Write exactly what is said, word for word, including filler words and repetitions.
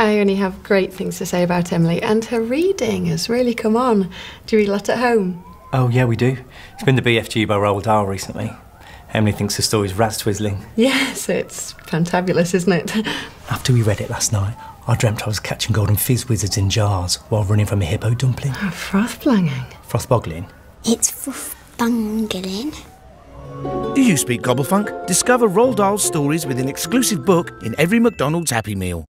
I only have great things to say about Emily, and her reading has really come on. Do you read a lot at home? Oh yeah, we do. It's been the B F G by Roald Dahl recently. Emily thinks the story's rat-twizzling. Yes, it's fantabulous, isn't it? After we read it last night, I dreamt I was catching golden fizz wizards in jars while running from a hippo dumpling. Oh, froth-blanging. Froth-boggling? It's froth-bungling. Do you speak Gobblefunk? Discover Roald Dahl's stories with an exclusive book in every McDonald's Happy Meal.